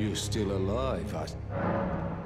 You're still alive, I...